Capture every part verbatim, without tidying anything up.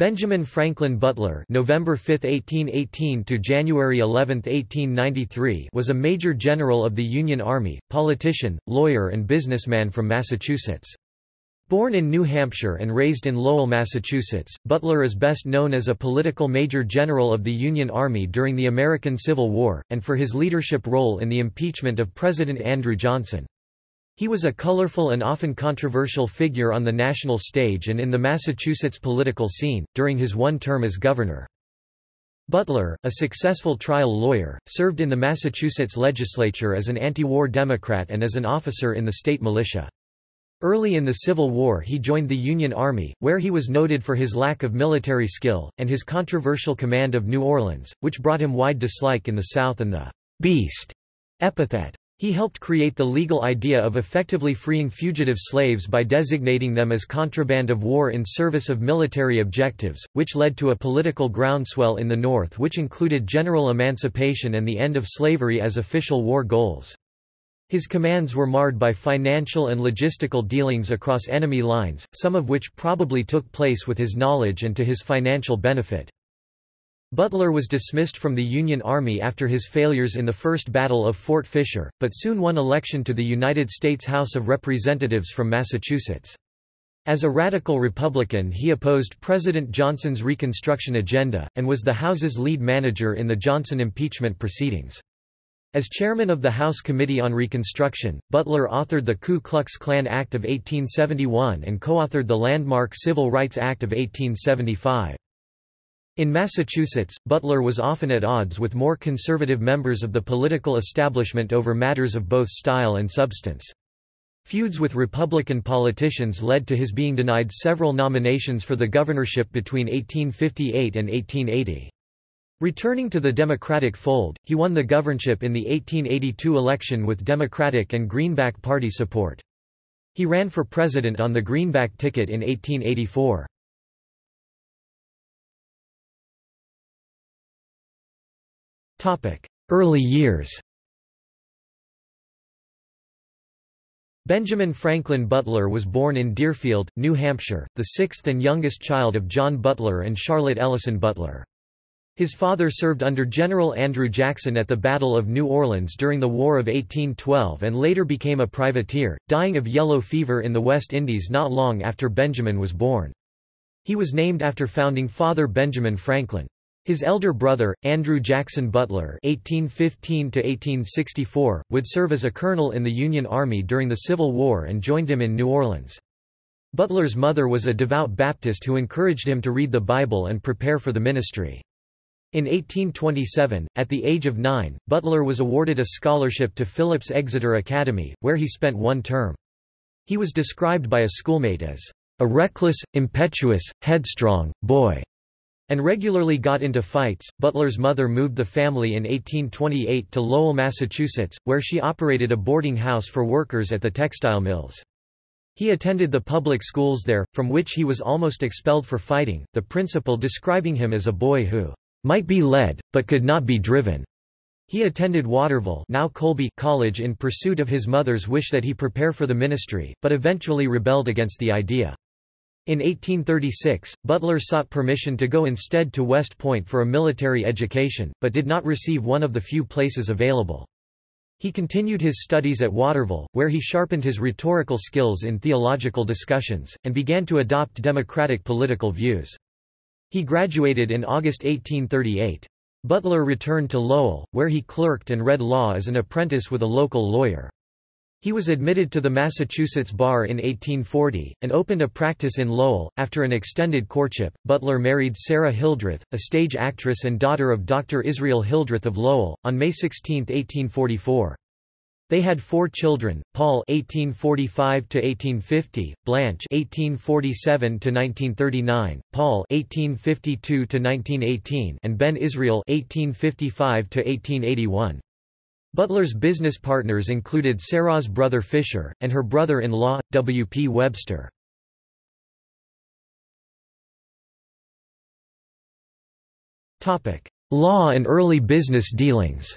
Benjamin Franklin Butler November fifth, eighteen eighteen to January eleventh, eighteen ninety-three was a major general of the Union Army, politician, lawyer and businessman from Massachusetts. Born in New Hampshire and raised in Lowell, Massachusetts, Butler is best known as a political major general of the Union Army during the American Civil War, and for his leadership role in the impeachment of President Andrew Johnson. He was a colorful and often controversial figure on the national stage and in the Massachusetts political scene, during his one term as governor. Butler, a successful trial lawyer, served in the Massachusetts legislature as an anti-war Democrat and as an officer in the state militia. Early in the Civil War he joined the Union Army, where he was noted for his lack of military skill, and his controversial command of New Orleans, which brought him wide dislike in the South and the "Beast" epithet. He helped create the legal idea of effectively freeing fugitive slaves by designating them as contraband of war in service of military objectives, which led to a political groundswell in the North which included general emancipation and the end of slavery as official war goals. His commands were marred by financial and logistical dealings across enemy lines, some of which probably took place with his knowledge and to his financial benefit. Butler was dismissed from the Union Army after his failures in the First Battle of Fort Fisher, but soon won election to the United States House of Representatives from Massachusetts. As a radical Republican, he opposed President Johnson's Reconstruction agenda, and was the House's lead manager in the Johnson impeachment proceedings. As chairman of the House Committee on Reconstruction, Butler authored the Ku Klux Klan Act of eighteen seventy-one and co-authored the landmark Civil Rights Act of eighteen seventy-five. In Massachusetts, Butler was often at odds with more conservative members of the political establishment over matters of both style and substance. Feuds with Republican politicians led to his being denied several nominations for the governorship between eighteen fifty-eight and eighteen eighty. Returning to the Democratic fold, he won the governorship in the eighteen eighty-two election with Democratic and Greenback Party support. He ran for president on the Greenback ticket in eighteen eighty-four. Early years. Benjamin Franklin Butler was born in Deerfield, New Hampshire, the sixth and youngest child of John Butler and Charlotte Ellison Butler. His father served under General Andrew Jackson at the Battle of New Orleans during the War of eighteen twelve and later became a privateer, dying of yellow fever in the West Indies not long after Benjamin was born. He was named after founding father Benjamin Franklin. His elder brother, Andrew Jackson Butler (eighteen fifteen to eighteen sixty-four), would serve as a colonel in the Union Army during the Civil War and joined him in New Orleans. Butler's mother was a devout Baptist who encouraged him to read the Bible and prepare for the ministry. In eighteen twenty-seven, at the age of nine, Butler was awarded a scholarship to Phillips Exeter Academy, where he spent one term. He was described by a schoolmate as a reckless, impetuous, headstrong boy, and regularly got into fights. Butler's mother moved the family in eighteen twenty-eight to Lowell, Massachusetts, where she operated a boarding house for workers at the textile mills. He attended the public schools there, from which he was almost expelled for fighting, the principal describing him as a boy who might be led, but could not be driven. He attended Waterville, now Colby, College in pursuit of his mother's wish that he prepare for the ministry, but eventually rebelled against the idea. In eighteen thirty-six, Butler sought permission to go instead to West Point for a military education, but did not receive one of the few places available. He continued his studies at Waterville, where he sharpened his rhetorical skills in theological discussions, and began to adopt democratic political views. He graduated in August eighteen thirty-eight. Butler returned to Lowell, where he clerked and read law as an apprentice with a local lawyer. He was admitted to the Massachusetts bar in eighteen forty, and opened a practice in Lowell. After an extended courtship, Butler married Sarah Hildreth, a stage actress and daughter of Doctor Israel Hildreth of Lowell, on May sixteenth, eighteen forty-four. They had four children: Paul (eighteen forty-five to eighteen fifty), Blanche (eighteen forty-seven to nineteen thirty-nine), Paul (eighteen fifty-two to nineteen eighteen), and Ben Israel (eighteen fifty-five to eighteen eighty-one). Butler's business partners included Sarah's brother Fisher, and her brother-in-law, W P Webster. Law and early business dealings.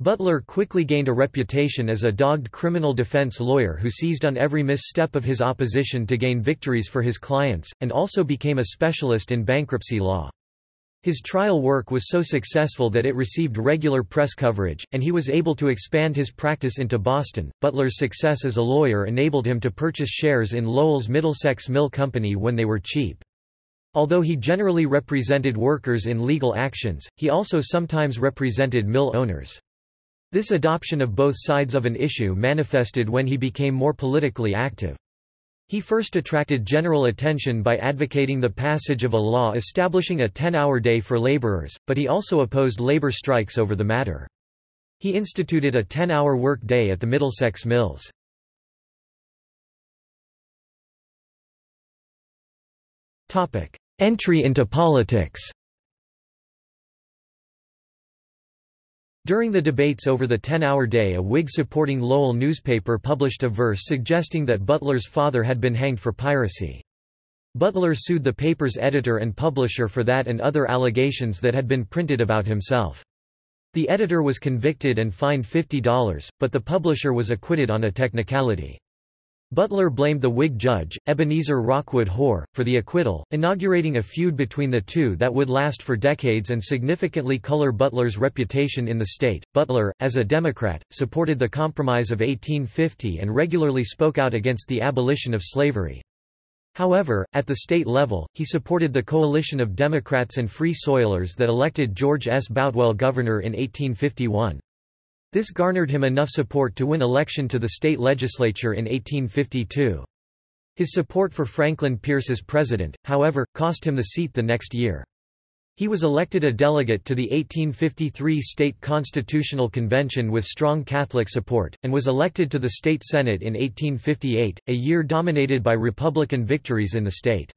Butler quickly gained a reputation as a dogged criminal defense lawyer who seized on every misstep of his opposition to gain victories for his clients, and also became a specialist in bankruptcy law. His trial work was so successful that it received regular press coverage, and he was able to expand his practice into Boston. Butler's success as a lawyer enabled him to purchase shares in Lowell's Middlesex Mill Company when they were cheap. Although he generally represented workers in legal actions, he also sometimes represented mill owners. This adoption of both sides of an issue manifested when he became more politically active. He first attracted general attention by advocating the passage of a law establishing a ten-hour day for laborers, but he also opposed labor strikes over the matter. He instituted a ten-hour work day at the Middlesex Mills. Entry into politics. During the debates over the ten-hour day, a Whig supporting Lowell newspaper published a verse suggesting that Butler's father had been hanged for piracy. Butler sued the paper's editor and publisher for that and other allegations that had been printed about himself. The editor was convicted and fined fifty dollars, but the publisher was acquitted on a technicality. Butler blamed the Whig judge, Ebenezer Rockwood Hoar, for the acquittal, inaugurating a feud between the two that would last for decades and significantly color Butler's reputation in the state. Butler, as a Democrat, supported the Compromise of eighteen fifty and regularly spoke out against the abolition of slavery. However, at the state level, he supported the coalition of Democrats and Free Soilers that elected George S. Boutwell governor in eighteen fifty-one. This garnered him enough support to win election to the state legislature in eighteen fifty-two. His support for Franklin Pierce as president, however, cost him the seat the next year. He was elected a delegate to the eighteen fifty-three State Constitutional Convention with strong Catholic support, and was elected to the state Senate in eighteen fifty-eight, a year dominated by Republican victories in the state.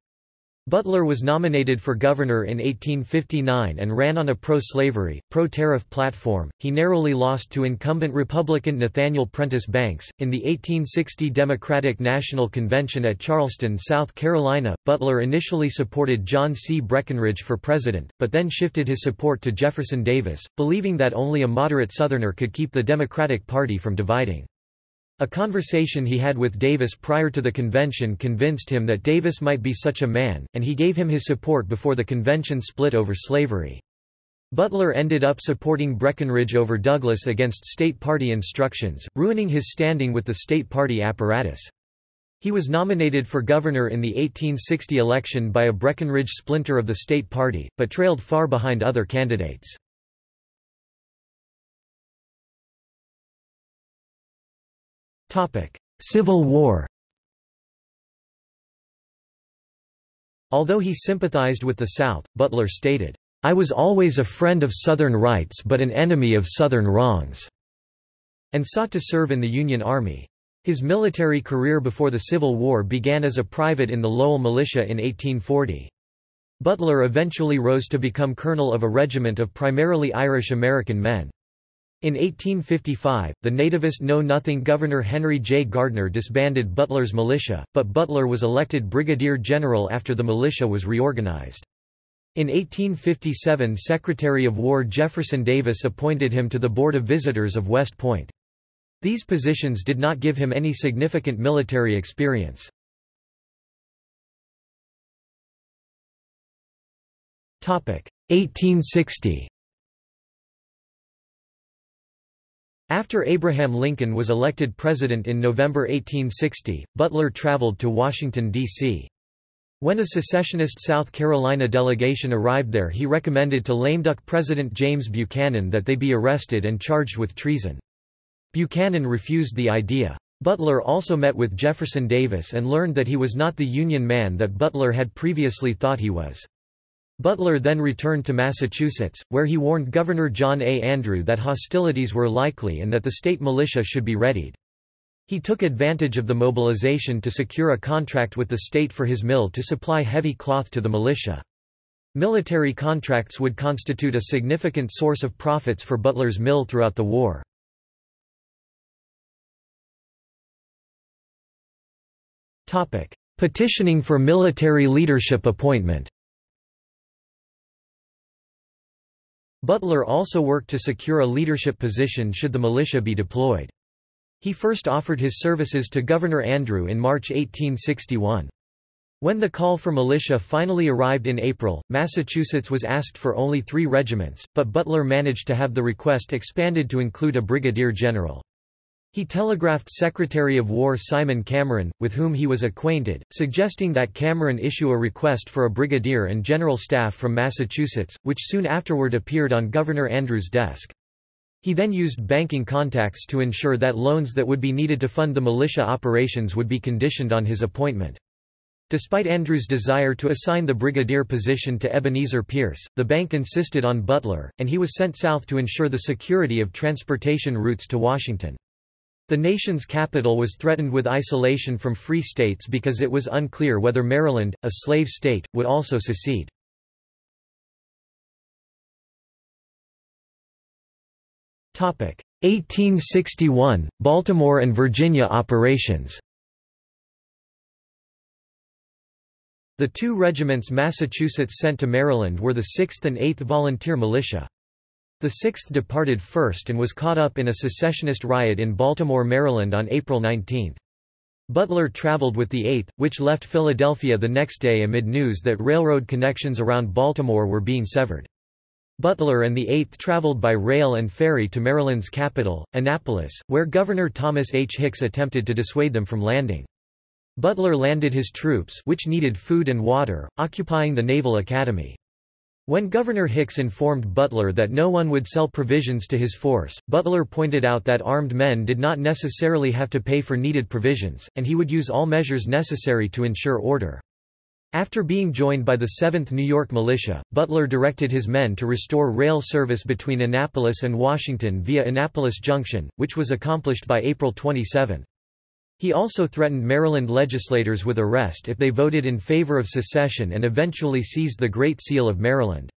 Butler was nominated for governor in eighteen fifty-nine and ran on a pro-slavery, pro-tariff platform. He narrowly lost to incumbent Republican Nathaniel Prentice Banks. In the eighteen sixty Democratic National Convention at Charleston, South Carolina, Butler initially supported John C. Breckinridge for president, but then shifted his support to Jefferson Davis, believing that only a moderate Southerner could keep the Democratic Party from dividing. A conversation he had with Davis prior to the convention convinced him that Davis might be such a man, and he gave him his support before the convention split over slavery. Butler ended up supporting Breckinridge over Douglas against state party instructions, ruining his standing with the state party apparatus. He was nominated for governor in the eighteen sixty election by a Breckinridge splinter of the state party, but trailed far behind other candidates. Civil War. Although he sympathized with the South, Butler stated, "I was always a friend of Southern rights but an enemy of Southern wrongs," and sought to serve in the Union Army. His military career before the Civil War began as a private in the Lowell Militia in eighteen forty. Butler eventually rose to become colonel of a regiment of primarily Irish American men. In eighteen fifty-five, the nativist Know-Nothing governor Henry J. Gardner disbanded Butler's militia, but Butler was elected brigadier general after the militia was reorganized. In eighteen fifty-seven, Secretary of War Jefferson Davis appointed him to the Board of Visitors of West Point. These positions did not give him any significant military experience. eighteen sixty. After Abraham Lincoln was elected president in November eighteen sixty, Butler traveled to Washington, D C When a secessionist South Carolina delegation arrived there, he recommended to lame-duck President James Buchanan that they be arrested and charged with treason. Buchanan refused the idea. Butler also met with Jefferson Davis and learned that he was not the Union man that Butler had previously thought he was. Butler then returned to Massachusetts, where he warned Governor John A. Andrew that hostilities were likely and that the state militia should be readied. He took advantage of the mobilization to secure a contract with the state for his mill to supply heavy cloth to the militia. Military contracts would constitute a significant source of profits for Butler's mill throughout the war. Petitioning for military leadership appointment. Butler also worked to secure a leadership position should the militia be deployed. He first offered his services to Governor Andrew in March eighteen sixty-one. When the call for militia finally arrived in April, Massachusetts was asked for only three regiments, but Butler managed to have the request expanded to include a brigadier general. He telegraphed Secretary of War Simon Cameron, with whom he was acquainted, suggesting that Cameron issue a request for a brigadier and general staff from Massachusetts, which soon afterward appeared on Governor Andrew's desk. He then used banking contacts to ensure that loans that would be needed to fund the militia operations would be conditioned on his appointment. Despite Andrew's desire to assign the brigadier position to Ebenezer Pierce, the bank insisted on Butler, and he was sent south to ensure the security of transportation routes to Washington. The nation's capital was threatened with isolation from free states because it was unclear whether Maryland, a slave state, would also secede. eighteen sixty-one – Baltimore and Virginia operations. The two regiments Massachusetts sent to Maryland were the sixth and eighth Volunteer Militia. The sixth departed first and was caught up in a secessionist riot in Baltimore, Maryland on April nineteenth. Butler traveled with the eighth, which left Philadelphia the next day amid news that railroad connections around Baltimore were being severed. Butler and the eighth traveled by rail and ferry to Maryland's capital, Annapolis, where Governor Thomas H. Hicks attempted to dissuade them from landing. Butler landed his troops, which needed food and water, occupying the Naval Academy. When Governor Hicks informed Butler that no one would sell provisions to his force, Butler pointed out that armed men did not necessarily have to pay for needed provisions, and he would use all measures necessary to ensure order. After being joined by the seventh New York Militia, Butler directed his men to restore rail service between Annapolis and Washington via Annapolis Junction, which was accomplished by April twenty-seventh. He also threatened Maryland legislators with arrest if they voted in favor of secession and eventually seized the Great Seal of Maryland.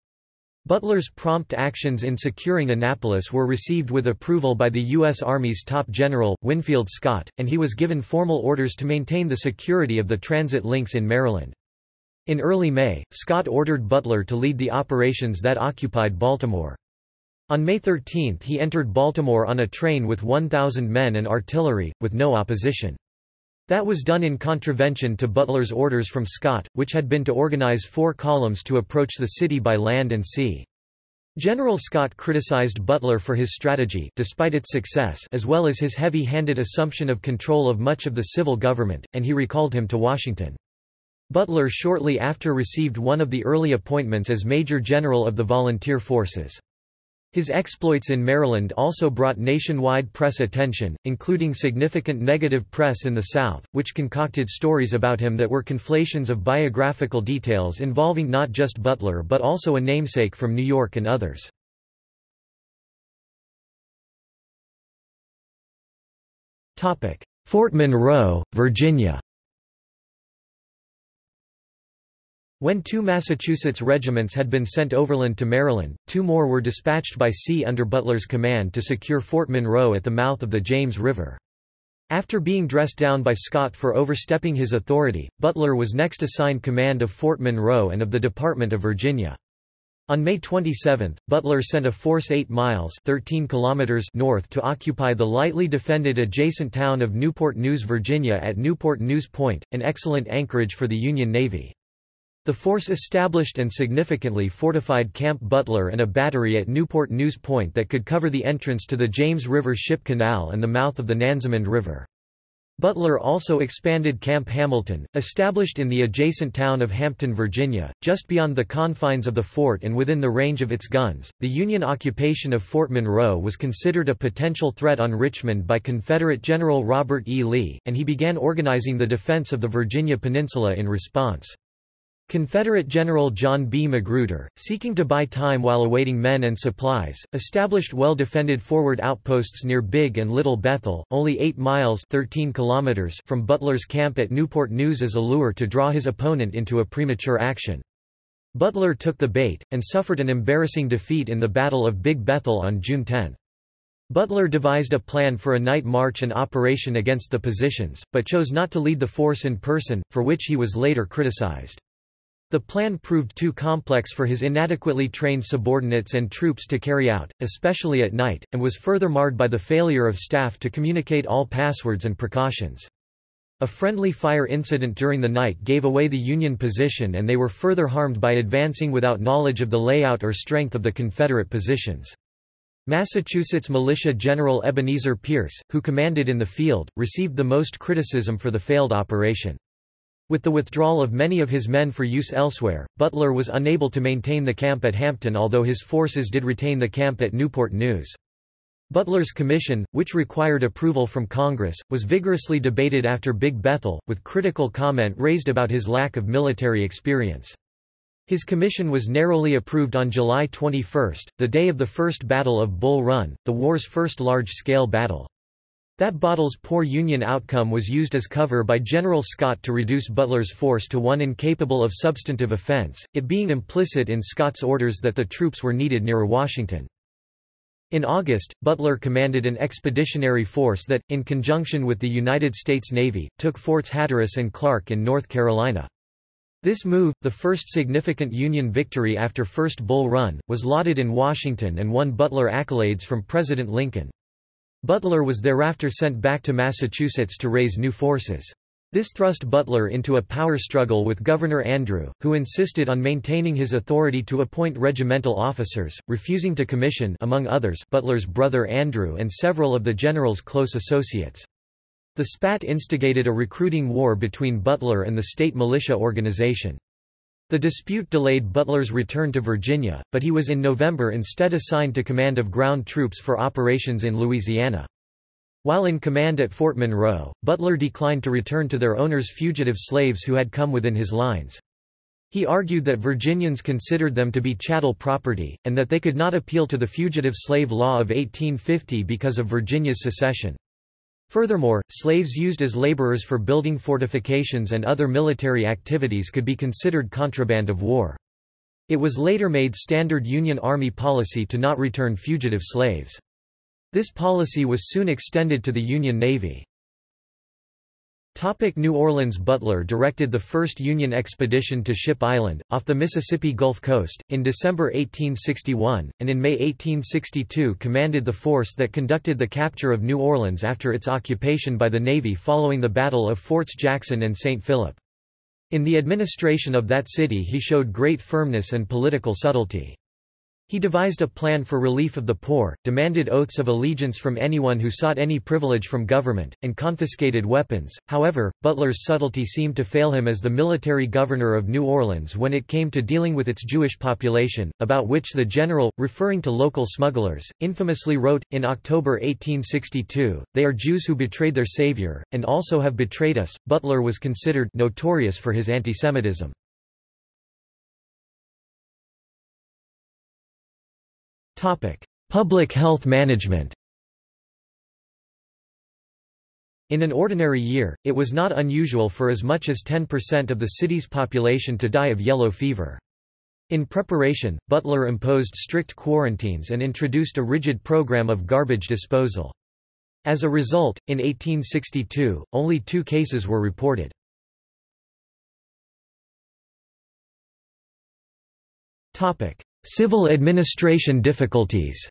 Butler's prompt actions in securing Annapolis were received with approval by the U S Army's top general, Winfield Scott, and he was given formal orders to maintain the security of the transit links in Maryland. In early May, Scott ordered Butler to lead the operations that occupied Baltimore. On May thirteenth he entered Baltimore on a train with one thousand men and artillery, with no opposition. That was done in contravention to Butler's orders from Scott, which had been to organize four columns to approach the city by land and sea. General Scott criticized Butler for his strategy, despite its success, as well as his heavy-handed assumption of control of much of the civil government, and he recalled him to Washington. Butler shortly after received one of the early appointments as Major General of the Volunteer Forces. His exploits in Maryland also brought nationwide press attention, including significant negative press in the South, which concocted stories about him that were conflations of biographical details involving not just Butler but also a namesake from New York and others. Fort Monroe, Virginia. When two Massachusetts regiments had been sent overland to Maryland, two more were dispatched by sea under Butler's command to secure Fort Monroe at the mouth of the James River. After being dressed down by Scott for overstepping his authority, Butler was next assigned command of Fort Monroe and of the Department of Virginia. On May twenty-seventh, Butler sent a force eight miles (thirteen kilometers) north to occupy the lightly defended adjacent town of Newport News, Virginia at Newport News Point, an excellent anchorage for the Union Navy. The force established and significantly fortified Camp Butler and a battery at Newport News Point that could cover the entrance to the James River Ship Canal and the mouth of the Nansemond River. Butler also expanded Camp Hamilton, established in the adjacent town of Hampton, Virginia, just beyond the confines of the fort and within the range of its guns. The Union occupation of Fort Monroe was considered a potential threat on Richmond by Confederate General Robert E. Lee, and he began organizing the defense of the Virginia Peninsula in response. Confederate General John B. Magruder, seeking to buy time while awaiting men and supplies, established well-defended forward outposts near Big and Little Bethel, only eight miles (thirteen kilometers) from Butler's camp at Newport News as a lure to draw his opponent into a premature action. Butler took the bait, and suffered an embarrassing defeat in the Battle of Big Bethel on June tenth. Butler devised a plan for a night march and operation against the positions, but chose not to lead the force in person, for which he was later criticized. The plan proved too complex for his inadequately trained subordinates and troops to carry out, especially at night, and was further marred by the failure of staff to communicate all passwords and precautions. A friendly fire incident during the night gave away the Union position, and they were further harmed by advancing without knowledge of the layout or strength of the Confederate positions. Massachusetts Militia General Ebenezer Pierce, who commanded in the field, received the most criticism for the failed operation. With the withdrawal of many of his men for use elsewhere, Butler was unable to maintain the camp at Hampton, although his forces did retain the camp at Newport News. Butler's commission, which required approval from Congress, was vigorously debated after Big Bethel, with critical comment raised about his lack of military experience. His commission was narrowly approved on July twenty-first, the day of the First Battle of Bull Run, the war's first large-scale battle. That battle's poor Union outcome was used as cover by General Scott to reduce Butler's force to one incapable of substantive offense, it being implicit in Scott's orders that the troops were needed nearer Washington. In August, Butler commanded an expeditionary force that, in conjunction with the United States Navy, took Forts Hatteras and Clark in North Carolina. This move, the first significant Union victory after First Bull Run, was lauded in Washington and won Butler accolades from President Lincoln. Butler was thereafter sent back to Massachusetts to raise new forces. This thrust Butler into a power struggle with Governor Andrew, who insisted on maintaining his authority to appoint regimental officers, refusing to commission, among others, Butler's brother Andrew and several of the general's close associates. The spat instigated a recruiting war between Butler and the state militia organization. The dispute delayed Butler's return to Virginia, but he was in November instead assigned to command of ground troops for operations in Louisiana. While in command at Fort Monroe, Butler declined to return to their owners' fugitive slaves who had come within his lines. He argued that Virginians considered them to be chattel property, and that they could not appeal to the Fugitive Slave Law of eighteen fifty because of Virginia's secession. Furthermore, slaves used as laborers for building fortifications and other military activities could be considered contraband of war. It was later made standard Union Army policy to not return fugitive slaves. This policy was soon extended to the Union Navy. New Orleans. Butler directed the first Union expedition to Ship Island, off the Mississippi Gulf Coast, in December eighteen sixty-one, and in May eighteen sixty-two commanded the force that conducted the capture of New Orleans after its occupation by the Navy following the Battle of Forts Jackson and Saint Philip. In the administration of that city he showed great firmness and political subtlety. He devised a plan for relief of the poor, demanded oaths of allegiance from anyone who sought any privilege from government, and confiscated weapons. However, Butler's subtlety seemed to fail him as the military governor of New Orleans when it came to dealing with its Jewish population, about which the general, referring to local smugglers, infamously wrote, in October eighteen sixty-two, "They are Jews who betrayed their Savior, and also have betrayed us." Butler was considered notorious for his antisemitism. Public health management. In an ordinary year, it was not unusual for as much as ten percent of the city's population to die of yellow fever. In preparation, Butler imposed strict quarantines and introduced a rigid program of garbage disposal. As a result, in eighteen sixty-two, only two cases were reported. Civil administration difficulties.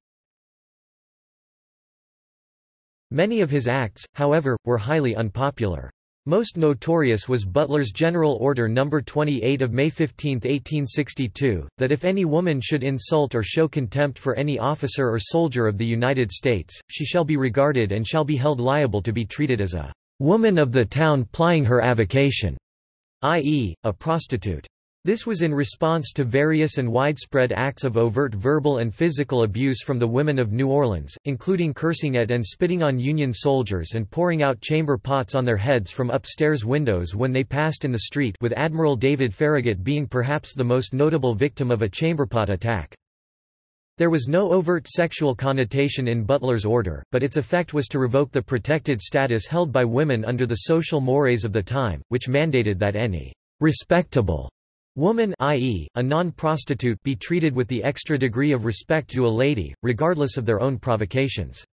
Many of his acts, however, were highly unpopular. Most notorious was Butler's General Order number twenty-eight of May fifteenth, eighteen sixty-two, that if any woman should insult or show contempt for any officer or soldier of the United States, she shall be regarded and shall be held liable to be treated as a woman of the town plying her avocation, that is, a prostitute. This was in response to various and widespread acts of overt verbal and physical abuse from the women of New Orleans, including cursing at and spitting on Union soldiers and pouring out chamber pots on their heads from upstairs windows when they passed in the street, with Admiral David Farragut being perhaps the most notable victim of a chamberpot attack. There was no overt sexual connotation in Butler's order, but its effect was to revoke the protected status held by women under the social mores of the time, which mandated that any respectable woman, that is, a non-prostitute, be treated with the extra degree of respect due a lady, regardless of their own provocations.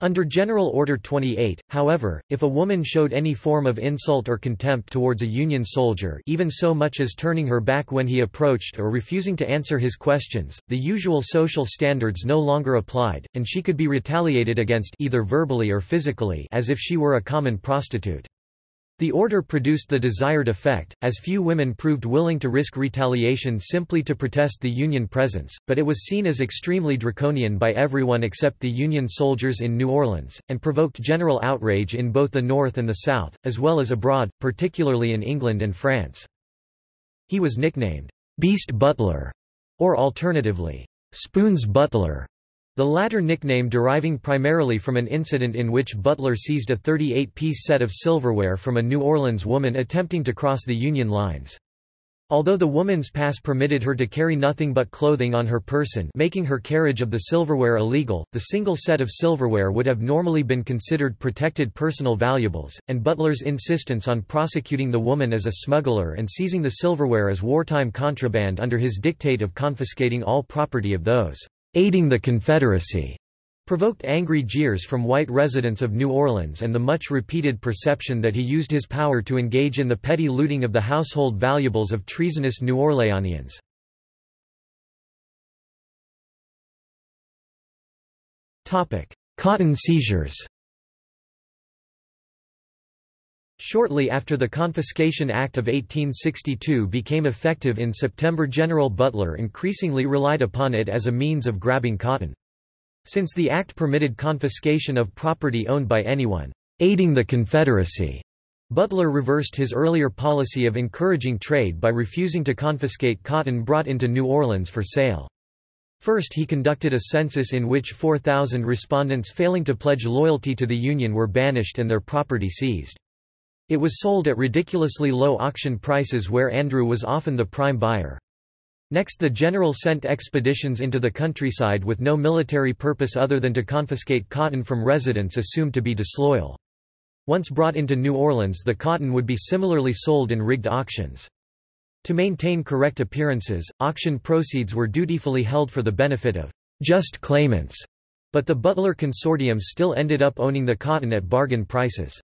Under General Order twenty-eight, however, if a woman showed any form of insult or contempt towards a Union soldier, even so much as turning her back when he approached or refusing to answer his questions, the usual social standards no longer applied, and she could be retaliated against either verbally or physically as if she were a common prostitute. The order produced the desired effect, as few women proved willing to risk retaliation simply to protest the Union presence, but it was seen as extremely draconian by everyone except the Union soldiers in New Orleans, and provoked general outrage in both the North and the South, as well as abroad, particularly in England and France. He was nicknamed Beast Butler, or alternatively, Spoons Butler. The latter nickname deriving primarily from an incident in which Butler seized a thirty-eight piece set of silverware from a New Orleans woman attempting to cross the Union lines. Although the woman's pass permitted her to carry nothing but clothing on her person, making her carriage of the silverware illegal, the single set of silverware would have normally been considered protected personal valuables, and Butler's insistence on prosecuting the woman as a smuggler and seizing the silverware as wartime contraband under his dictate of confiscating all property of those aiding the Confederacy, provoked angry jeers from white residents of New Orleans and the much-repeated perception that he used his power to engage in the petty looting of the household valuables of treasonous New Orleanians. Cotton seizures. Shortly after the Confiscation Act of eighteen sixty-two became effective in September, General Butler increasingly relied upon it as a means of grabbing cotton. Since the act permitted confiscation of property owned by anyone aiding the Confederacy, Butler reversed his earlier policy of encouraging trade by refusing to confiscate cotton brought into New Orleans for sale. First, he conducted a census in which four thousand respondents failing to pledge loyalty to the Union were banished and their property seized. It was sold at ridiculously low auction prices where Andrew was often the prime buyer. Next, the general sent expeditions into the countryside with no military purpose other than to confiscate cotton from residents assumed to be disloyal. Once brought into New Orleans, the cotton would be similarly sold in rigged auctions. To maintain correct appearances, auction proceeds were dutifully held for the benefit of just claimants, but the Butler consortium still ended up owning the cotton at bargain prices.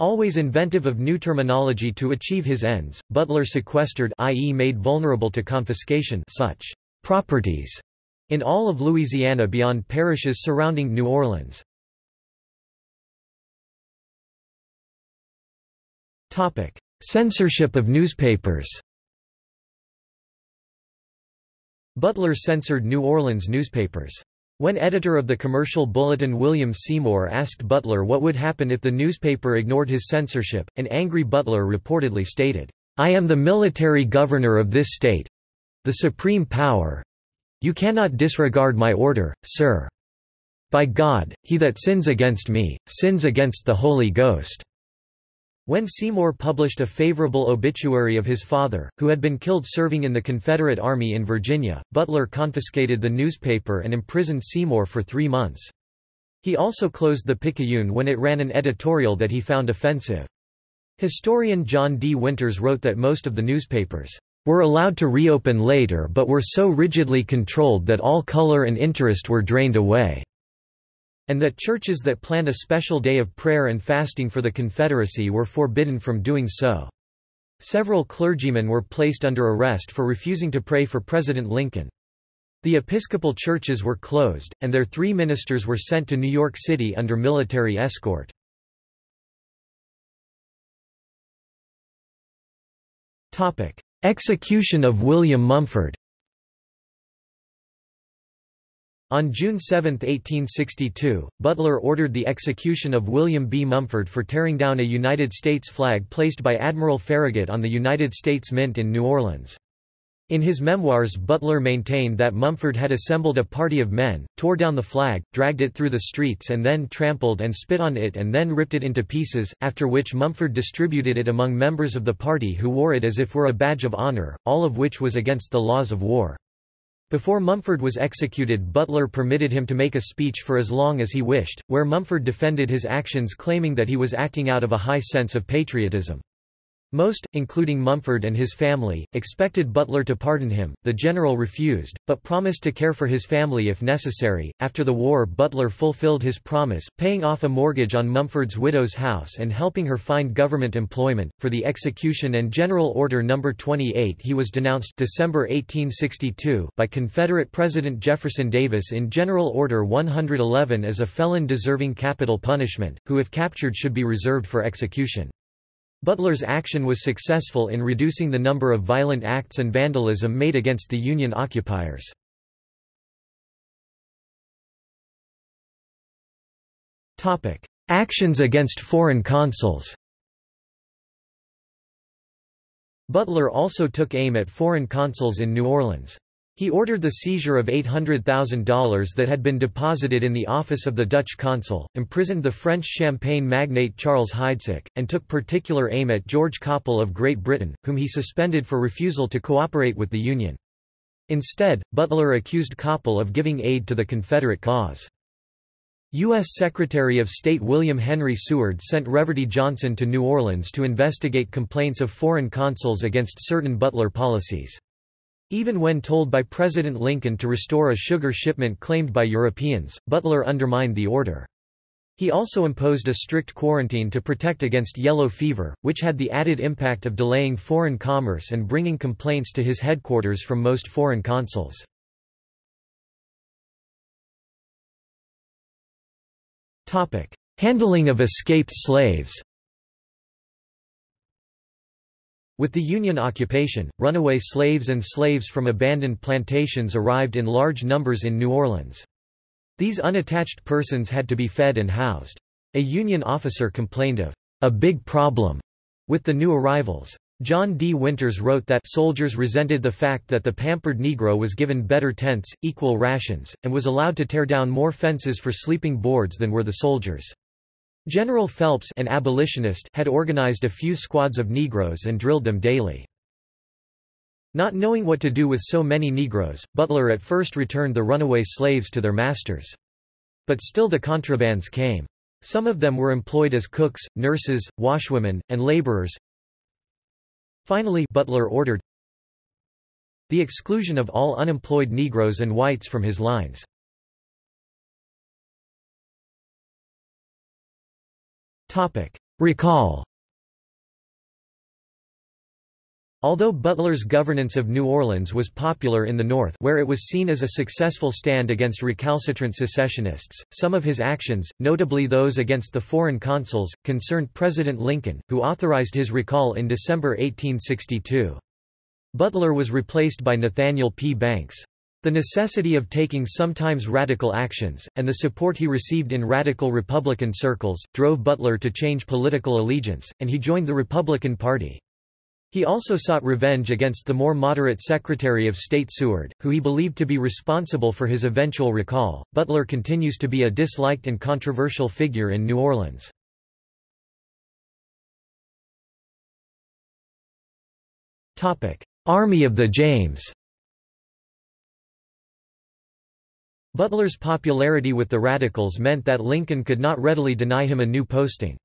Always inventive of new terminology to achieve his ends, Butler sequestered, that is made vulnerable to confiscation, such properties in all of Louisiana beyond parishes surrounding New Orleans. Topic: Censorship of newspapers. Butler censored New Orleans newspapers. When editor of the Commercial Bulletin William Seymour asked Butler what would happen if the newspaper ignored his censorship, an angry Butler reportedly stated, "I am the military governor of this state, the supreme power. You cannot disregard my order, sir. By God, he that sins against me, sins against the Holy Ghost." When Seymour published a favorable obituary of his father, who had been killed serving in the Confederate Army in Virginia, Butler confiscated the newspaper and imprisoned Seymour for three months. He also closed the Picayune when it ran an editorial that he found offensive. Historian John D. Winters wrote that most of the newspapers were allowed to reopen later but were so rigidly controlled that all color and interest were drained away, and that churches that planned a special day of prayer and fasting for the Confederacy were forbidden from doing so. Several clergymen were placed under arrest for refusing to pray for President Lincoln. The Episcopal churches were closed, and their three ministers were sent to New York City under military escort. Execution of William Mumford. On June seventh, eighteen sixty-two, Butler ordered the execution of William B. Mumford for tearing down a United States flag placed by Admiral Farragut on the United States Mint in New Orleans. In his memoirs, Butler maintained that Mumford had assembled a party of men, tore down the flag, dragged it through the streets and then trampled and spit on it and then ripped it into pieces, after which Mumford distributed it among members of the party who wore it as if were a badge of honor, all of which was against the laws of war. Before Mumford was executed, Butler permitted him to make a speech for as long as he wished, where Mumford defended his actions, claiming that he was acting out of a high sense of patriotism. Most, including Mumford and his family, expected Butler to pardon him. The general refused, but promised to care for his family if necessary. After the war, Butler fulfilled his promise, paying off a mortgage on Mumford's widow's house and helping her find government employment. For the execution and General Order number twenty-eight, he was denounced December eighteen sixty-two by Confederate President Jefferson Davis in General Order one hundred eleven as a felon deserving capital punishment, who if captured should be reserved for execution. Butler's action was successful in reducing the number of violent acts and vandalism made against the Union occupiers. Actions against foreign consuls. Butler also took aim at foreign consuls in New Orleans. He ordered the seizure of eight hundred thousand dollars that had been deposited in the office of the Dutch consul, imprisoned the French Champagne magnate Charles Heidsieck, and took particular aim at George Copple of Great Britain, whom he suspended for refusal to cooperate with the Union. Instead, Butler accused Copple of giving aid to the Confederate cause. U S Secretary of State William Henry Seward sent Reverdy Johnson to New Orleans to investigate complaints of foreign consuls against certain Butler policies. Even when told by President Lincoln to restore a sugar shipment claimed by Europeans, Butler undermined the order. He also imposed a strict quarantine to protect against yellow fever, which had the added impact of delaying foreign commerce and bringing complaints to his headquarters from most foreign consuls. Topic: Handling of escaped slaves. With the Union occupation, runaway slaves and slaves from abandoned plantations arrived in large numbers in New Orleans. These unattached persons had to be fed and housed. A Union officer complained of a big problem with the new arrivals. John D. Winters wrote that soldiers resented the fact that the pampered Negro was given better tents, equal rations, and was allowed to tear down more fences for sleeping boards than were the soldiers. General Phelps, an abolitionist, had organized a few squads of Negroes and drilled them daily. Not knowing what to do with so many Negroes, Butler at first returned the runaway slaves to their masters. But still the contrabands came. Some of them were employed as cooks, nurses, washwomen, and laborers. Finally, Butler ordered the exclusion of all unemployed Negroes and whites from his lines. Recall. Although Butler's governance of New Orleans was popular in the North, where it was seen as a successful stand against recalcitrant secessionists, some of his actions, notably those against the foreign consuls, concerned President Lincoln, who authorized his recall in December eighteen sixty-two. Butler was replaced by Nathaniel P. Banks. The necessity of taking sometimes radical actions, and the support he received in radical Republican circles, drove Butler to change political allegiance, and he joined the Republican Party. He also sought revenge against the more moderate Secretary of State Seward, who he believed to be responsible for his eventual recall. Butler continues to be a disliked and controversial figure in New Orleans. Army of the James. Butler's popularity with the radicals meant that Lincoln could not readily deny him a new posting.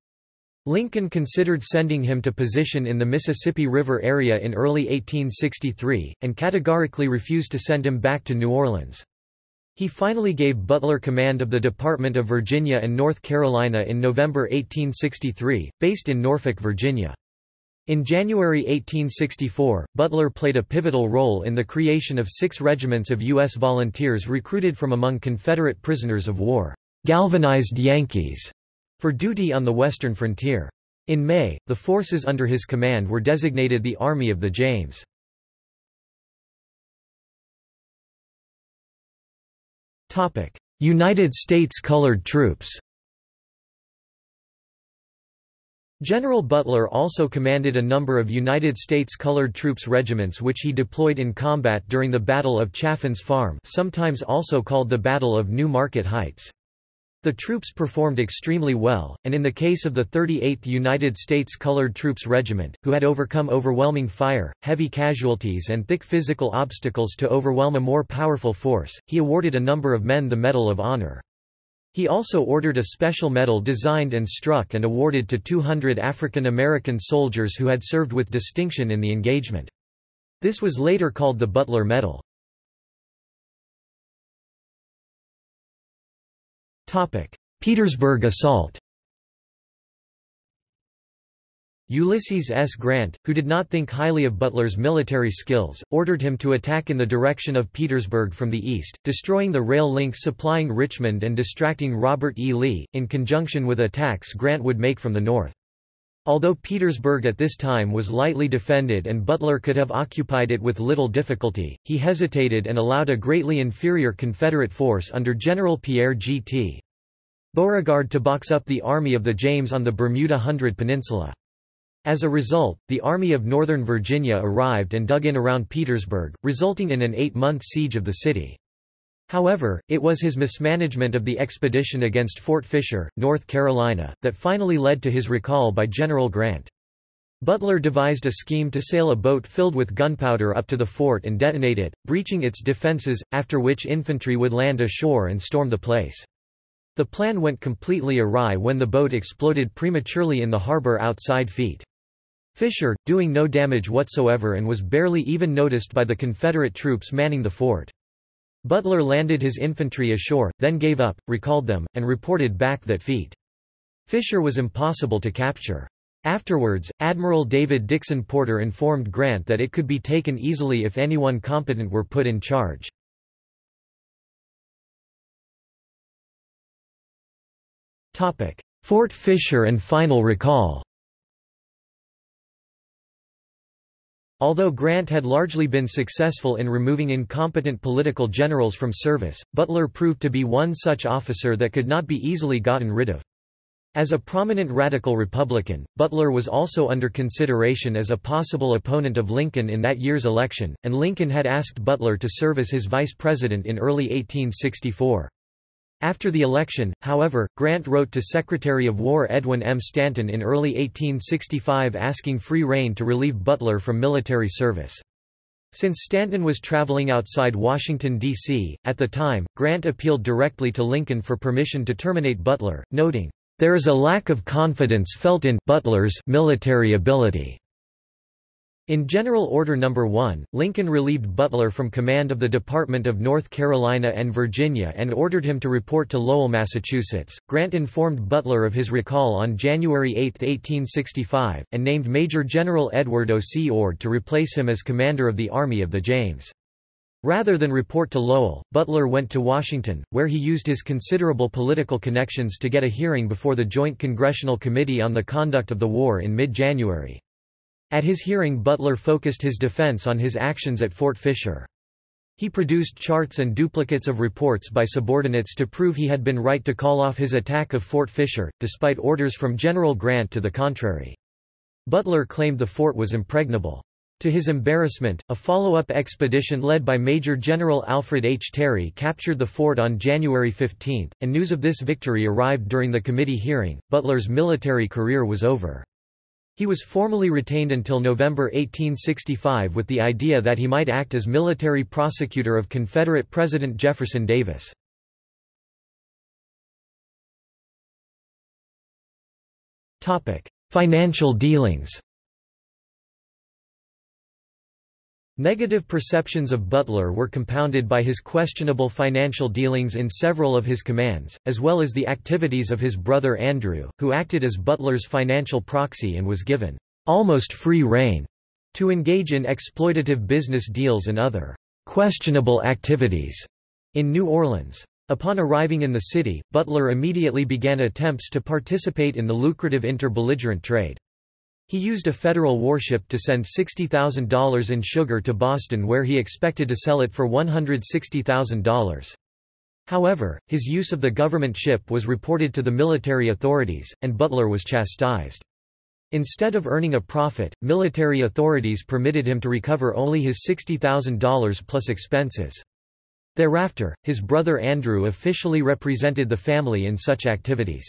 Lincoln considered sending him to position in the Mississippi River area in early eighteen sixty-three, and categorically refused to send him back to New Orleans. He finally gave Butler command of the Department of Virginia and North Carolina in November eighteen sixty-three, based in Norfolk, Virginia. In January eighteen sixty-four, Butler played a pivotal role in the creation of six regiments of U S volunteers recruited from among Confederate prisoners of war, galvanized Yankees, for duty on the western frontier. In May, the forces under his command were designated the Army of the James. United States Colored Troops. General Butler also commanded a number of United States Colored Troops regiments which he deployed in combat during the Battle of Chaffin's Farm, sometimes also called the Battle of New Market Heights. The troops performed extremely well, and in the case of the thirty-eighth United States Colored Troops Regiment, who had overcome overwhelming fire, heavy casualties and thick physical obstacles to overwhelm a more powerful force, he awarded a number of men the Medal of Honor. He also ordered a special medal designed and struck and awarded to two hundred African American soldiers who had served with distinction in the engagement. This was later called the Butler Medal. Petersburg assault. Ulysses S. Grant, who did not think highly of Butler's military skills, ordered him to attack in the direction of Petersburg from the east, destroying the rail links supplying Richmond and distracting Robert E. Lee, in conjunction with attacks Grant would make from the north. Although Petersburg at this time was lightly defended and Butler could have occupied it with little difficulty, he hesitated and allowed a greatly inferior Confederate force under General Pierre G T Beauregard to box up the Army of the James on the Bermuda Hundred Peninsula. As a result, the Army of Northern Virginia arrived and dug in around Petersburg, resulting in an eight-month siege of the city. However, it was his mismanagement of the expedition against Fort Fisher, North Carolina, that finally led to his recall by General Grant. Butler devised a scheme to sail a boat filled with gunpowder up to the fort and detonate it, breaching its defenses, after which infantry would land ashore and storm the place. The plan went completely awry when the boat exploded prematurely in the harbor outside Feet. Fisher, doing no damage whatsoever and was barely even noticed by the Confederate troops manning the fort. Butler landed his infantry ashore, then gave up, recalled them, and reported back that Feet Fisher was impossible to capture. Afterwards, Admiral David Dixon Porter informed Grant that it could be taken easily if anyone competent were put in charge. Fort Fisher and final recall. Although Grant had largely been successful in removing incompetent political generals from service, Butler proved to be one such officer that could not be easily gotten rid of. As a prominent radical Republican, Butler was also under consideration as a possible opponent of Lincoln in that year's election, and Lincoln had asked Butler to serve as his vice president in early eighteen sixty-four. After the election, however, Grant wrote to Secretary of War Edwin M. Stanton in early eighteen sixty-five asking free rein to relieve Butler from military service. Since Stanton was traveling outside Washington, D C, at the time, Grant appealed directly to Lincoln for permission to terminate Butler, noting, "There is a lack of confidence felt in Butler's military ability." In General Order Number one, Lincoln relieved Butler from command of the Department of North Carolina and Virginia and ordered him to report to Lowell, Massachusetts. Grant informed Butler of his recall on January eighth, eighteen sixty-five, and named Major General Edward O. C. Ord to replace him as commander of the Army of the James. Rather than report to Lowell, Butler went to Washington, where he used his considerable political connections to get a hearing before the Joint Congressional Committee on the Conduct of the War in mid-January. At his hearing, Butler focused his defense on his actions at Fort Fisher. He produced charts and duplicates of reports by subordinates to prove he had been right to call off his attack of Fort Fisher, despite orders from General Grant to the contrary. Butler claimed the fort was impregnable. To his embarrassment, a follow-up expedition led by Major General Alfred H. Terry captured the fort on January fifteenth, and news of this victory arrived during the committee hearing. Butler's military career was over. He was formally retained until November eighteen sixty-five with the idea that he might act as military prosecutor of Confederate President Jefferson Davis. Financial dealings. Negative perceptions of Butler were compounded by his questionable financial dealings in several of his commands, as well as the activities of his brother Andrew, who acted as Butler's financial proxy and was given almost free rein to engage in exploitative business deals and other questionable activities in New Orleans. Upon arriving in the city, Butler immediately began attempts to participate in the lucrative inter-belligerent trade. He used a federal warship to send sixty thousand dollars in sugar to Boston, where he expected to sell it for one hundred sixty thousand dollars. However, his use of the government ship was reported to the military authorities, and Butler was chastised. Instead of earning a profit, military authorities permitted him to recover only his sixty thousand dollars plus expenses. Thereafter, his brother Andrew officially represented the family in such activities.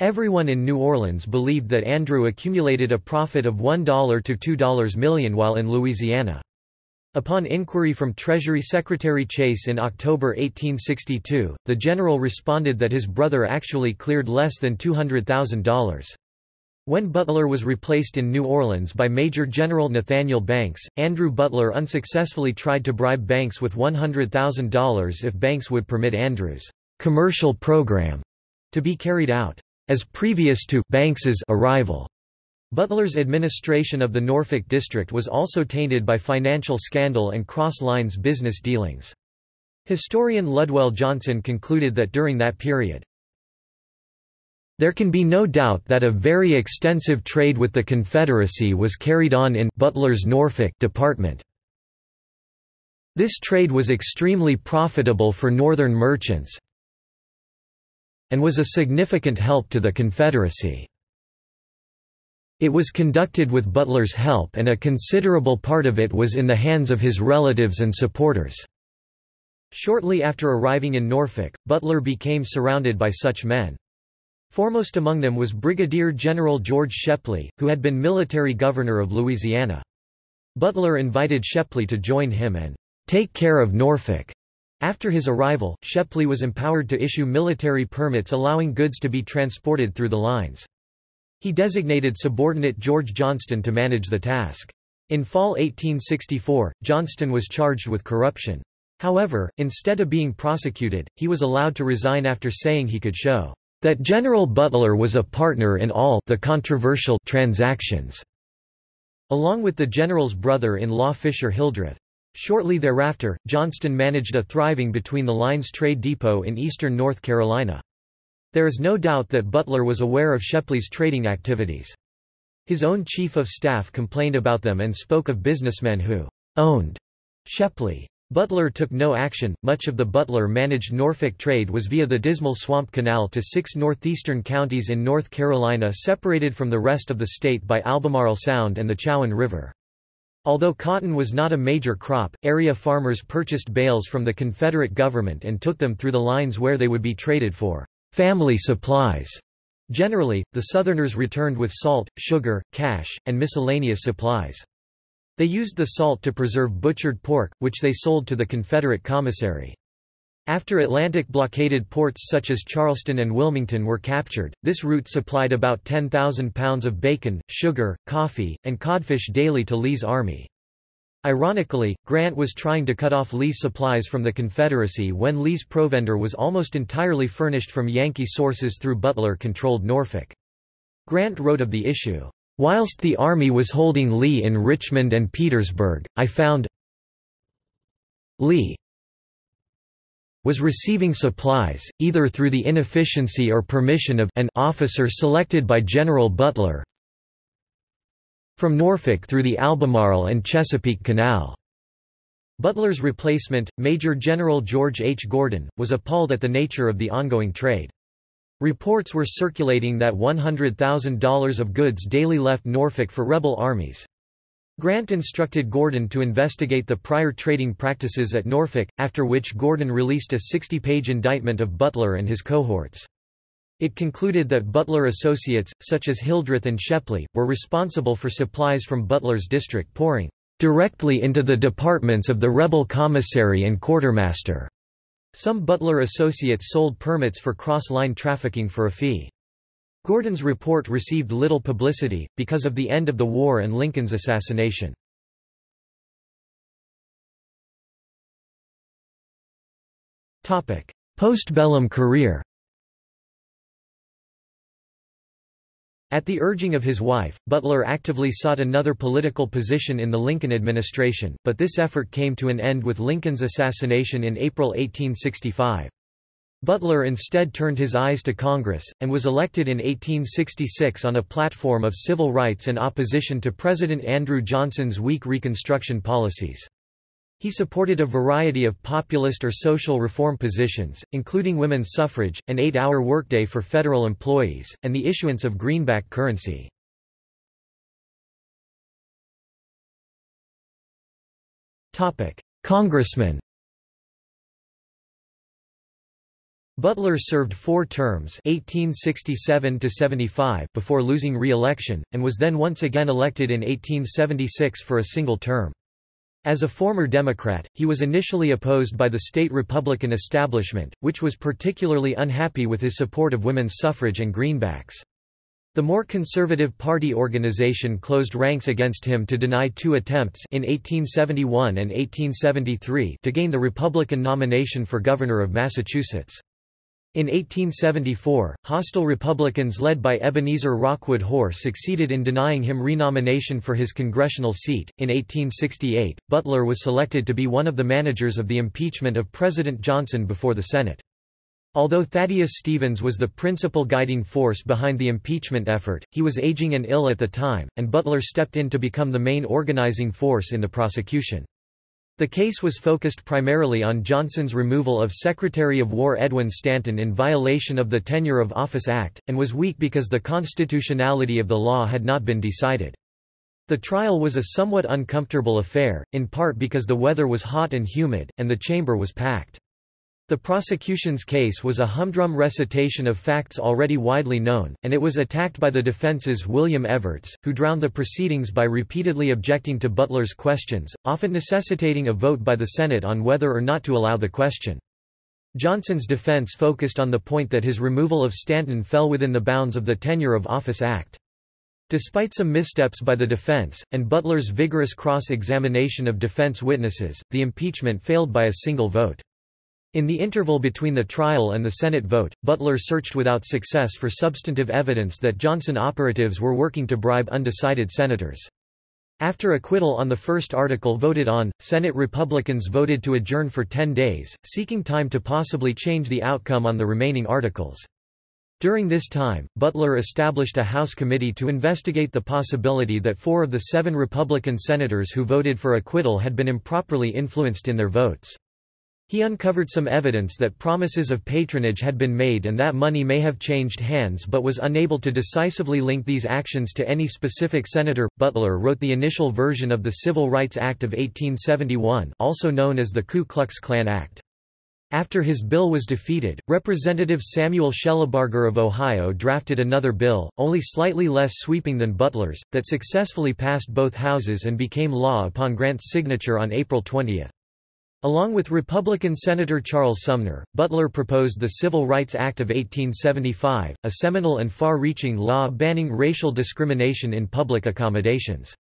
Everyone in New Orleans believed that Andrew accumulated a profit of one dollar to two dollars million while in Louisiana. Upon inquiry from Treasury Secretary Chase in October eighteen sixty-two, the general responded that his brother actually cleared less than two hundred thousand dollars. When Butler was replaced in New Orleans by Major General Nathaniel Banks, Andrew Butler unsuccessfully tried to bribe Banks with one hundred thousand dollars if Banks would permit Andrew's commercial program to be carried out. As previous to Banks's arrival, Butler's administration of the Norfolk district was also tainted by financial scandal and Cross Lines business dealings. Historian Ludwell Johnson concluded that during that period, "There can be no doubt that a very extensive trade with the Confederacy was carried on in Butler's Norfolk department. This trade was extremely profitable for Northern merchants and was a significant help to the Confederacy. It was conducted with Butler's help and a considerable part of it was in the hands of his relatives and supporters." Shortly after arriving in Norfolk, Butler became surrounded by such men. Foremost among them was Brigadier General George Shepley, who had been military governor of Louisiana. Butler invited Shepley to join him and take care of Norfolk. After his arrival, Shepley was empowered to issue military permits allowing goods to be transported through the lines. He designated subordinate George Johnston to manage the task. In fall eighteen sixty-four, Johnston was charged with corruption. However, instead of being prosecuted, he was allowed to resign after saying he could show that General Butler was a partner in all the controversial transactions, along with the general's brother-in-law Fisher Hildreth. Shortly thereafter, Johnston managed a thriving between the lines trade depot in eastern North Carolina. There is no doubt that Butler was aware of Shepley's trading activities. His own chief of staff complained about them and spoke of businessmen who owned Shepley. Butler took no action. Much of the Butler-managed Norfolk trade was via the Dismal Swamp Canal to six northeastern counties in North Carolina separated from the rest of the state by Albemarle Sound and the Chowan River. Although cotton was not a major crop, area farmers purchased bales from the Confederate government and took them through the lines where they would be traded for family supplies. Generally, the Southerners returned with salt, sugar, cash, and miscellaneous supplies. They used the salt to preserve butchered pork, which they sold to the Confederate commissary. After Atlantic blockaded ports such as Charleston and Wilmington were captured, this route supplied about ten thousand pounds of bacon, sugar, coffee, and codfish daily to Lee's army. Ironically, Grant was trying to cut off Lee's supplies from the Confederacy when Lee's provender was almost entirely furnished from Yankee sources through Butler-controlled Norfolk. Grant wrote of the issue, "Whilst the army was holding Lee in Richmond and Petersburg, I found Lee was receiving supplies, either through the inefficiency or permission of an officer selected by General Butler from Norfolk through the Albemarle and Chesapeake Canal." Butler's replacement, Major General George H. Gordon, was appalled at the nature of the ongoing trade. Reports were circulating that one hundred thousand dollars of goods daily left Norfolk for rebel armies. Grant instructed Gordon to investigate the prior trading practices at Norfolk, after which Gordon released a sixty-page indictment of Butler and his cohorts. It concluded that Butler associates, such as Hildreth and Shepley, were responsible for supplies from Butler's district pouring directly into the departments of the rebel commissary and quartermaster. Some Butler associates sold permits for cross-line trafficking for a fee. Gordon's report received little publicity, because of the end of the war and Lincoln's assassination. Postbellum career. At the urging of his wife, Butler actively sought another political position in the Lincoln administration, but this effort came to an end with Lincoln's assassination in April eighteen sixty-five. Butler instead turned his eyes to Congress, and was elected in eighteen sixty-six on a platform of civil rights and opposition to President Andrew Johnson's weak Reconstruction policies. He supported a variety of populist or social reform positions, including women's suffrage, an eight-hour workday for federal employees, and the issuance of greenback currency. Congressman. Butler served four terms eighteen sixty-seven to seventy-five before losing re-election, and was then once again elected in eighteen seventy-six for a single term. As a former Democrat, he was initially opposed by the state Republican establishment, which was particularly unhappy with his support of women's suffrage and greenbacks. The more conservative party organization closed ranks against him to deny two attempts in eighteen seventy-one and eighteen seventy-three to gain the Republican nomination for governor of Massachusetts. In eighteen seventy-four, hostile Republicans led by Ebenezer Rockwood Hoar succeeded in denying him renomination for his congressional seat. In eighteen sixty-eight, Butler was selected to be one of the managers of the impeachment of President Johnson before the Senate. Although Thaddeus Stevens was the principal guiding force behind the impeachment effort, he was aging and ill at the time, and Butler stepped in to become the main organizing force in the prosecution. The case was focused primarily on Johnson's removal of Secretary of War Edwin Stanton in violation of the Tenure of Office Act, and was weak because the constitutionality of the law had not been decided. The trial was a somewhat uncomfortable affair, in part because the weather was hot and humid, and the chamber was packed. The prosecution's case was a humdrum recitation of facts already widely known, and it was attacked by the defense's William Evarts, who drowned the proceedings by repeatedly objecting to Butler's questions, often necessitating a vote by the Senate on whether or not to allow the question. Johnson's defense focused on the point that his removal of Stanton fell within the bounds of the Tenure of Office Act. Despite some missteps by the defense, and Butler's vigorous cross-examination of defense witnesses, the impeachment failed by a single vote. In the interval between the trial and the Senate vote, Butler searched without success for substantive evidence that Johnson operatives were working to bribe undecided senators. After acquittal on the first article voted on, Senate Republicans voted to adjourn for ten days, seeking time to possibly change the outcome on the remaining articles. During this time, Butler established a House committee to investigate the possibility that four of the seven Republican senators who voted for acquittal had been improperly influenced in their votes. He uncovered some evidence that promises of patronage had been made and that money may have changed hands, but was unable to decisively link these actions to any specific senator. Butler wrote the initial version of the Civil Rights Act of eighteen seventy-one, also known as the Ku Klux Klan Act. After his bill was defeated, Representative Samuel Shellabarger of Ohio drafted another bill, only slightly less sweeping than Butler's, that successfully passed both houses and became law upon Grant's signature on April twentieth. Along with Republican Senator Charles Sumner, Butler proposed the Civil Rights Act of eighteen seventy-five, a seminal and far-reaching law banning racial discrimination in public accommodations.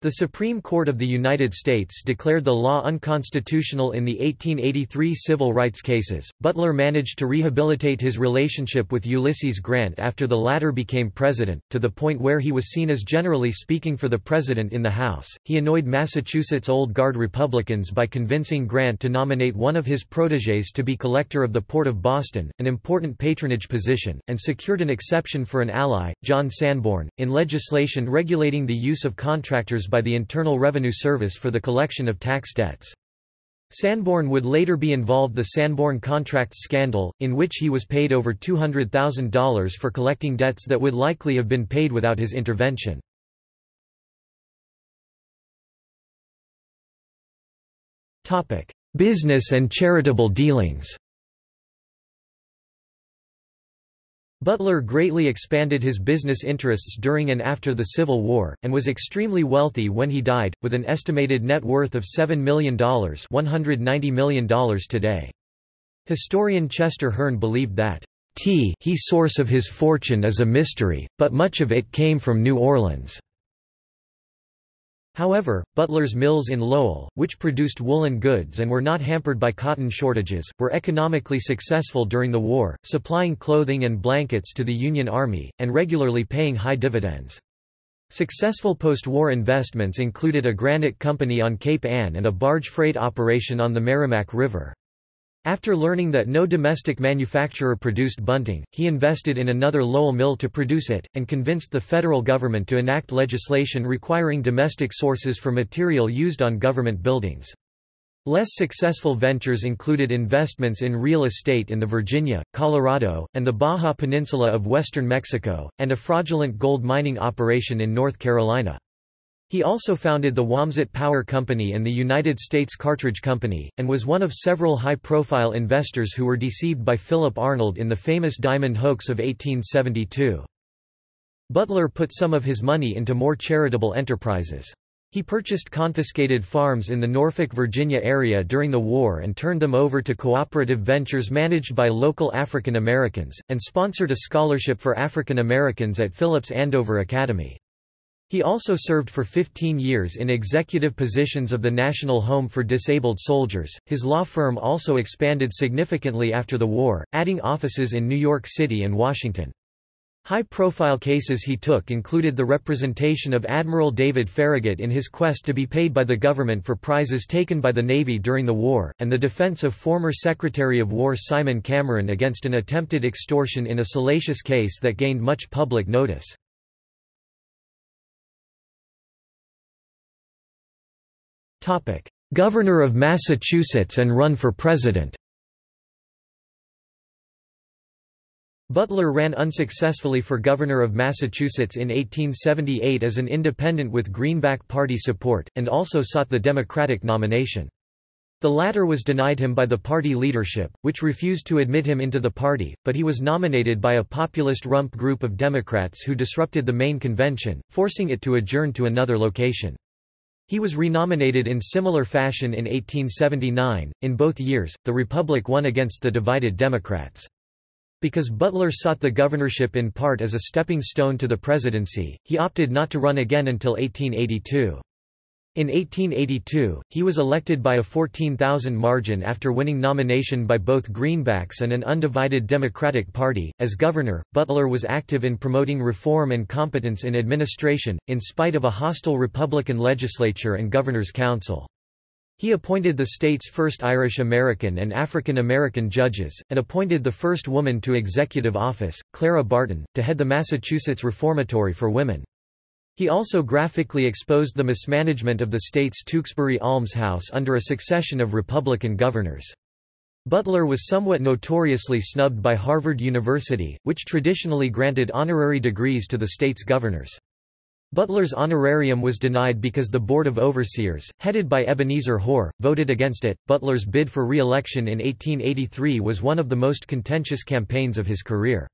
The Supreme Court of the United States declared the law unconstitutional in the eighteen eighty-three civil rights cases. Butler managed to rehabilitate his relationship with Ulysses Grant after the latter became president, to the point where he was seen as generally speaking for the president in the House. He annoyed Massachusetts Old Guard Republicans by convincing Grant to nominate one of his protégés to be collector of the Port of Boston, an important patronage position, and secured an exception for an ally, John Sanborn, in legislation regulating the use of contractors by the Internal Revenue Service for the collection of tax debts. Sanborn would later be involved in the Sanborn Contracts scandal, in which he was paid over two hundred thousand dollars for collecting debts that would likely have been paid without his intervention. Business and charitable dealings. Butler greatly expanded his business interests during and after the Civil War, and was extremely wealthy when he died, with an estimated net worth of seven million dollars, one hundred ninety million dollars today. Historian Chester Hearn believed that the source of his fortune is a mystery, but much of it came from New Orleans. However, Butler's mills in Lowell, which produced woolen goods and were not hampered by cotton shortages, were economically successful during the war, supplying clothing and blankets to the Union Army, and regularly paying high dividends. Successful post-war investments included a granite company on Cape Ann and a barge freight operation on the Merrimack River. After learning that no domestic manufacturer produced bunting, he invested in another Lowell mill to produce it, and convinced the federal government to enact legislation requiring domestic sources for material used on government buildings. Less successful ventures included investments in real estate in the Virginia, Colorado, and the Baja Peninsula of western Mexico, and a fraudulent gold mining operation in North Carolina. He also founded the Wamsutt Power Company and the United States Cartridge Company, and was one of several high-profile investors who were deceived by Philip Arnold in the famous Diamond Hoax of eighteen seventy-two. Butler put some of his money into more charitable enterprises. He purchased confiscated farms in the Norfolk, Virginia area during the war and turned them over to cooperative ventures managed by local African Americans, and sponsored a scholarship for African Americans at Phillips Andover Academy. He also served for fifteen years in executive positions of the National Home for Disabled Soldiers. His law firm also expanded significantly after the war, adding offices in New York City and Washington. High-profile cases he took included the representation of Admiral David Farragut in his quest to be paid by the government for prizes taken by the Navy during the war, and the defense of former Secretary of War Simon Cameron against an attempted extortion in a salacious case that gained much public notice. Governor of Massachusetts and run for president. Butler ran unsuccessfully for governor of Massachusetts in eighteen seventy-eight as an independent with Greenback Party support, and also sought the Democratic nomination. The latter was denied him by the party leadership, which refused to admit him into the party, but he was nominated by a populist rump group of Democrats who disrupted the main convention, forcing it to adjourn to another location. He was renominated in similar fashion in eighteen seventy-nine. In both years, the Republic won against the divided Democrats. Because Butler sought the governorship in part as a stepping stone to the presidency, he opted not to run again until eighteen eighty-two. In eighteen eighty-two, he was elected by a fourteen thousand margin after winning nomination by both Greenbacks and an undivided Democratic Party. As governor, Butler was active in promoting reform and competence in administration, in spite of a hostile Republican legislature and governor's council. He appointed the state's first Irish-American and African-American judges, and appointed the first woman to executive office, Clara Barton, to head the Massachusetts Reformatory for Women. He also graphically exposed the mismanagement of the state's Tewksbury almshouse under a succession of Republican governors. Butler was somewhat notoriously snubbed by Harvard University, which traditionally granted honorary degrees to the state's governors. Butler's honorarium was denied because the Board of Overseers, headed by Ebenezer Hoar, voted against it. Butler's bid for re-election in eighteen eighty-three was one of the most contentious campaigns of his career.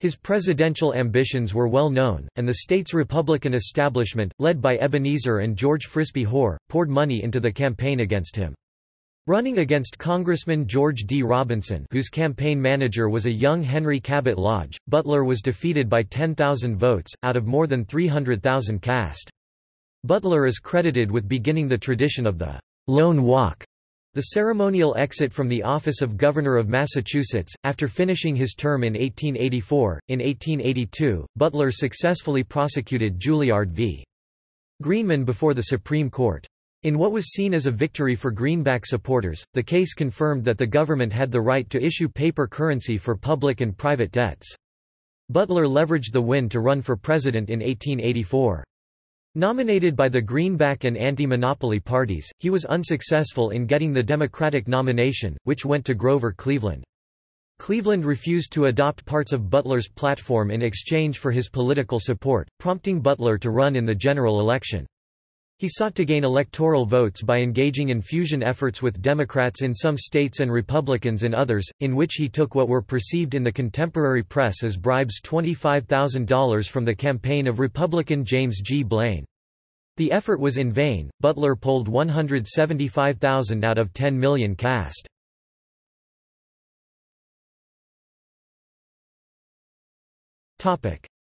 His presidential ambitions were well known, and the state's Republican establishment, led by Ebenezer and George Frisbee Hoar, poured money into the campaign against him. Running against Congressman George D. Robinson, whose campaign manager was a young Henry Cabot Lodge, Butler was defeated by ten thousand votes, out of more than three hundred thousand cast. Butler is credited with beginning the tradition of the "lone walk," the ceremonial exit from the office of Governor of Massachusetts. After finishing his term in eighteen eighty-four, in eighteen eighty-two, Butler successfully prosecuted Juilliard v. Greenman before the Supreme Court. In what was seen as a victory for Greenback supporters, the case confirmed that the government had the right to issue paper currency for public and private debts. Butler leveraged the win to run for president in eighteen eighty-four. Nominated by the Greenback and Anti-Monopoly parties, he was unsuccessful in getting the Democratic nomination, which went to Grover Cleveland. Cleveland refused to adopt parts of Butler's platform in exchange for his political support, prompting Butler to run in the general election. He sought to gain electoral votes by engaging in fusion efforts with Democrats in some states and Republicans in others, in which he took what were perceived in the contemporary press as bribes. Twenty-five thousand dollars from the campaign of Republican James G. Blaine. The effort was in vain. Butler polled one hundred seventy-five thousand out of ten million cast.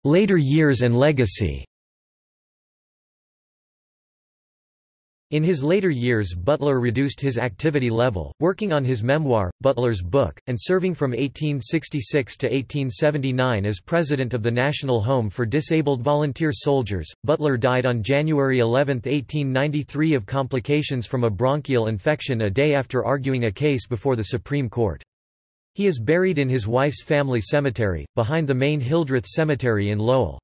Later years and legacy. In his later years, Butler reduced his activity level, working on his memoir, Butler's Book, and serving from eighteen sixty-six to eighteen seventy-nine as president of the National Home for Disabled Volunteer Soldiers. Butler died on January eleventh, eighteen ninety-three of complications from a bronchial infection a day after arguing a case before the Supreme Court. He is buried in his wife's family cemetery, behind the main Hildreth Cemetery in Lowell.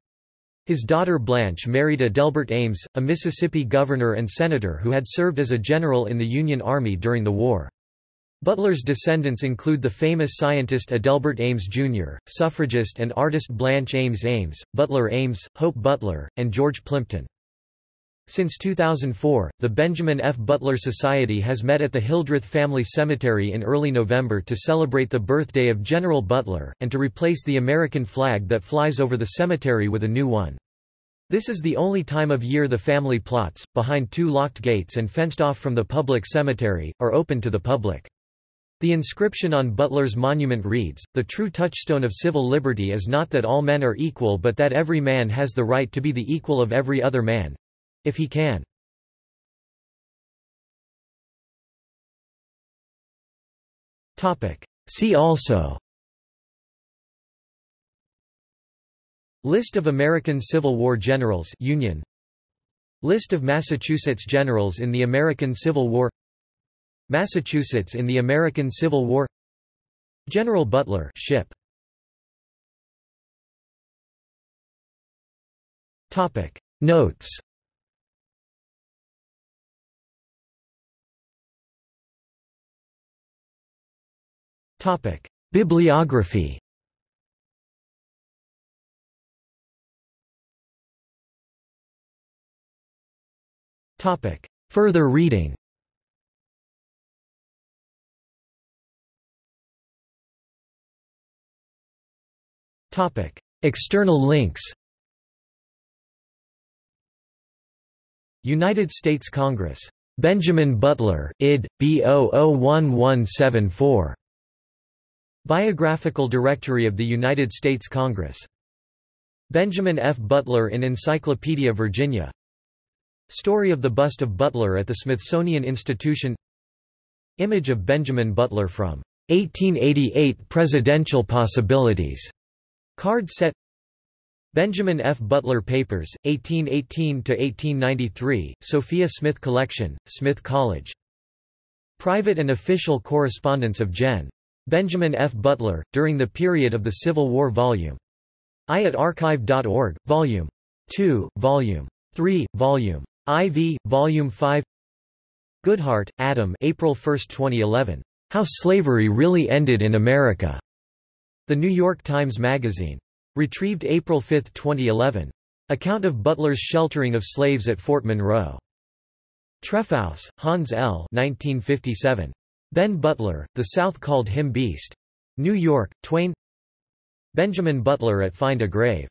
His daughter Blanche married Adelbert Ames, a Mississippi governor and senator who had served as a general in the Union Army during the war. Butler's descendants include the famous scientist Adelbert Ames Junior, suffragist and artist Blanche Ames Ames, Butler Ames, Hope Butler, and George Plimpton. Since two thousand four, the Benjamin F. Butler Society has met at the Hildreth Family Cemetery in early November to celebrate the birthday of General Butler, and to replace the American flag that flies over the cemetery with a new one. This is the only time of year the family plots, behind two locked gates and fenced off from the public cemetery, are open to the public. The inscription on Butler's monument reads, "The true touchstone of civil liberty is not that all men are equal, but that every man has the right to be the equal of every other man, if he can." See also: List of American Civil War generals, Union. List of Massachusetts generals in the American Civil War. Massachusetts in the American Civil War. General Butler, ship. Topic Notes. Topic Bibliography. Topic Further reading. Topic External links. United States Congress. Benjamin Butler, I D, B zero zero one one seven four. Biographical Directory of the United States Congress. Benjamin F. Butler in Encyclopedia Virginia. Story of the bust of Butler at the Smithsonian Institution. Image of Benjamin Butler from eighteen eighty-eight Presidential Possibilities. Card set. Benjamin F. Butler Papers, eighteen eighteen to eighteen ninety-three, Sophia Smith Collection, Smith College. Private and official correspondence of Gen. Benjamin F. Butler, during the period of the Civil War. Volume I at archive dot org, Volume two, Volume three, Volume four, Volume five. Goodhart, Adam. April first, twenty eleven. How Slavery Really Ended in America. The New York Times Magazine. Retrieved April fifth, twenty eleven. Account of Butler's sheltering of slaves at Fort Monroe. Treffaus, Hans L. nineteen fifty-seven. Ben Butler, The South Called Him Beast. New York, Twain. Benjamin Butler at Find a Grave.